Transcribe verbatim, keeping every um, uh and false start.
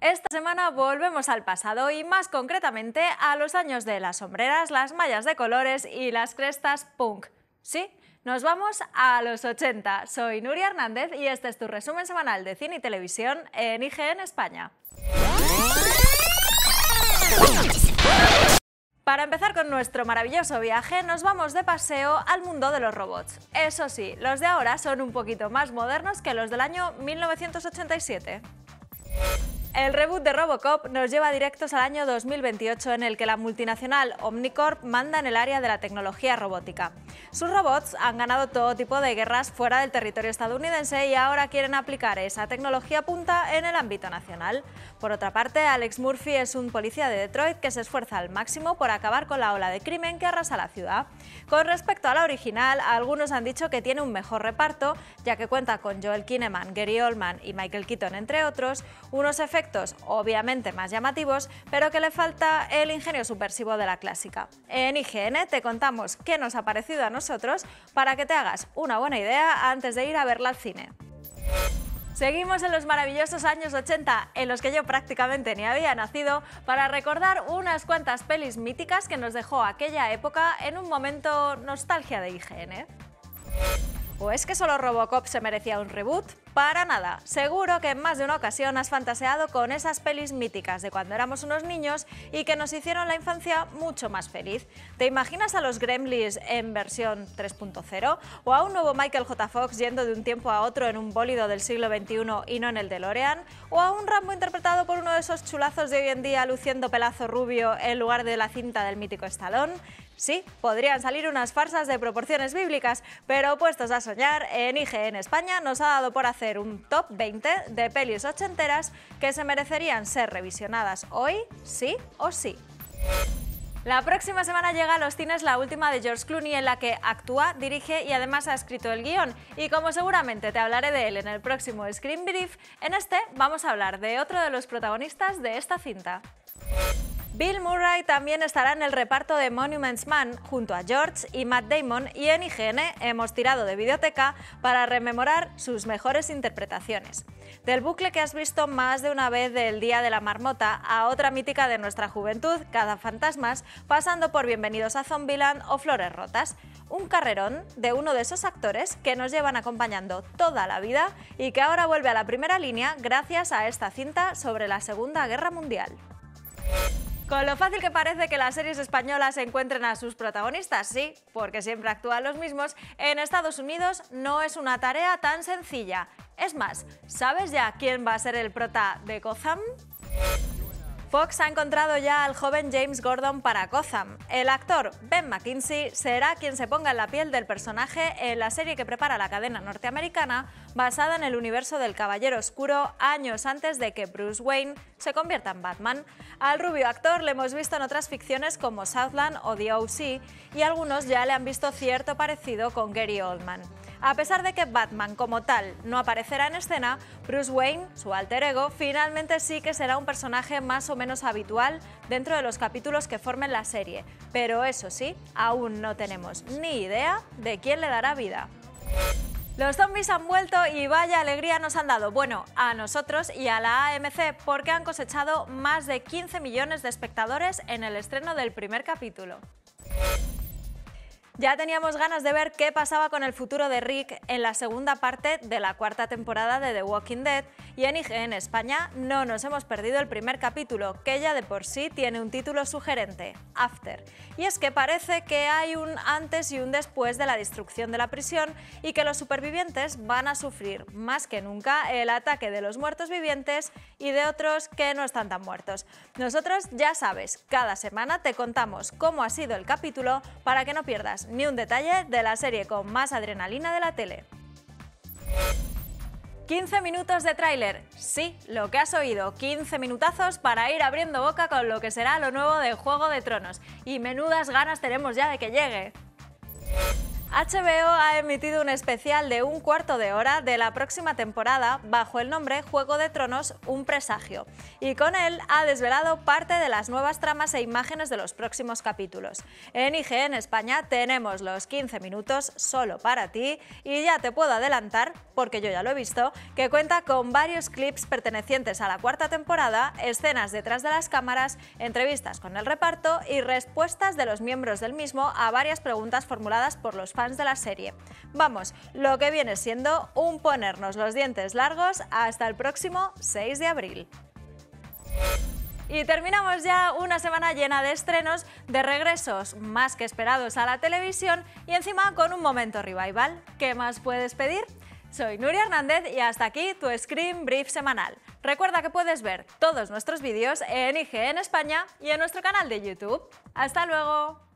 Esta semana volvemos al pasado y más concretamente a los años de las sombreras, las mallas de colores y las crestas punk. ¿Sí? Nos vamos a los ochenta. Soy Nuria Hernández y este es tu resumen semanal de cine y televisión en I G N España. Para empezar con nuestro maravilloso viaje, nos vamos de paseo al mundo de los robots. Eso sí, los de ahora son un poquito más modernos que los del año mil novecientos ochenta y siete. El reboot de Robocop nos lleva directos al año dos mil veintiocho, en el que la multinacional Omnicorp manda en el área de la tecnología robótica. Sus robots han ganado todo tipo de guerras fuera del territorio estadounidense y ahora quieren aplicar esa tecnología punta en el ámbito nacional. Por otra parte, Alex Murphy es un policía de Detroit que se esfuerza al máximo por acabar con la ola de crimen que arrasa la ciudad. Con respecto a la original, algunos han dicho que tiene un mejor reparto, ya que cuenta con Joel Kinnaman, Gary Oldman y Michael Keaton, entre otros, unos efectos obviamente más llamativos, pero que le falta el ingenio subversivo de la clásica. En I G N te contamos qué nos ha parecido a nosotros para que te hagas una buena idea antes de ir a verla al cine. Seguimos en los maravillosos años ochenta, en los que yo prácticamente ni había nacido, para recordar unas cuantas pelis míticas que nos dejó aquella época en un momento nostalgia de I G N. ¿O es que solo Robocop se merecía un reboot? Para nada. Seguro que en más de una ocasión has fantaseado con esas pelis míticas de cuando éramos unos niños y que nos hicieron la infancia mucho más feliz. ¿Te imaginas a los Gremlins en versión tres punto cero? ¿O a un nuevo Michael J. Fox yendo de un tiempo a otro en un bólido del siglo veintiuno y no en el DeLorean? ¿O a un Rambo interpretado por uno de esos chulazos de hoy en día luciendo pelazo rubio en lugar de la cinta del mítico Estalón? Sí, podrían salir unas farsas de proporciones bíblicas, pero puestos a soñar, en I G N España nos ha dado por hacer un top veinte de pelis ochenteras que se merecerían ser revisionadas hoy, sí o sí. La próxima semana llega a los cines la última de George Clooney, en la que actúa, dirige y además ha escrito el guión. Y como seguramente te hablaré de él en el próximo Screen Brief, en este vamos a hablar de otro de los protagonistas de esta cinta. Bill Murray también estará en el reparto de Monuments Man junto a George y Matt Damon, y en I G N hemos tirado de videoteca para rememorar sus mejores interpretaciones. Del bucle que has visto más de una vez del Día de la Marmota a otra mítica de nuestra juventud, Cazafantasmas, pasando por Bienvenidos a Zombieland o Flores Rotas. Un carrerón de uno de esos actores que nos llevan acompañando toda la vida y que ahora vuelve a la primera línea gracias a esta cinta sobre la Segunda Guerra Mundial. Con lo fácil que parece que las series españolas encuentren a sus protagonistas, sí, porque siempre actúan los mismos, en Estados Unidos no es una tarea tan sencilla. Es más, ¿sabes ya quién va a ser el prota de Gotham? Fox ha encontrado ya al joven James Gordon para Gotham. El actor Ben McKenzie será quien se ponga en la piel del personaje en la serie que prepara la cadena norteamericana, basada en el universo del Caballero Oscuro, años antes de que Bruce Wayne se convierta en Batman. Al rubio actor le hemos visto en otras ficciones como Southland o The O C y algunos ya le han visto cierto parecido con Gary Oldman. A pesar de que Batman como tal no aparecerá en escena, Bruce Wayne, su alter ego, finalmente sí que será un personaje más o menos habitual dentro de los capítulos que formen la serie. Pero eso sí, aún no tenemos ni idea de quién le dará vida. Los zombies han vuelto y vaya alegría nos han dado, bueno, a nosotros y a la A M C, porque han cosechado más de quince millones de espectadores en el estreno del primer capítulo. Ya teníamos ganas de ver qué pasaba con el futuro de Rick en la segunda parte de la cuarta temporada de The Walking Dead, y en I G N España no nos hemos perdido el primer capítulo, que ya de por sí tiene un título sugerente, After. Y es que parece que hay un antes y un después de la destrucción de la prisión y que los supervivientes van a sufrir más que nunca el ataque de los muertos vivientes y de otros que no están tan muertos. Nosotros, ya sabes, cada semana te contamos cómo ha sido el capítulo para que no pierdas ni un detalle de la serie con más adrenalina de la tele. quince minutos de tráiler. Sí, lo que has oído, quince minutazos para ir abriendo boca con lo que será lo nuevo de Juego de Tronos. Y menudas ganas tenemos ya de que llegue. H B O ha emitido un especial de un cuarto de hora de la próxima temporada bajo el nombre Juego de Tronos, un presagio, y con él ha desvelado parte de las nuevas tramas e imágenes de los próximos capítulos. En I G N España tenemos los quince minutos solo para ti y ya te puedo adelantar, porque yo ya lo he visto, que cuenta con varios clips pertenecientes a la cuarta temporada, escenas detrás de las cámaras, entrevistas con el reparto y respuestas de los miembros del mismo a varias preguntas formuladas por los fans de la serie. Vamos, lo que viene siendo un ponernos los dientes largos hasta el próximo seis de abril. Y terminamos ya una semana llena de estrenos, de regresos más que esperados a la televisión y encima con un momento revival. ¿Qué más puedes pedir? Soy Nuria Hernández y hasta aquí tu Screen Brief semanal. Recuerda que puedes ver todos nuestros vídeos en I G N España y en nuestro canal de YouTube. ¡Hasta luego!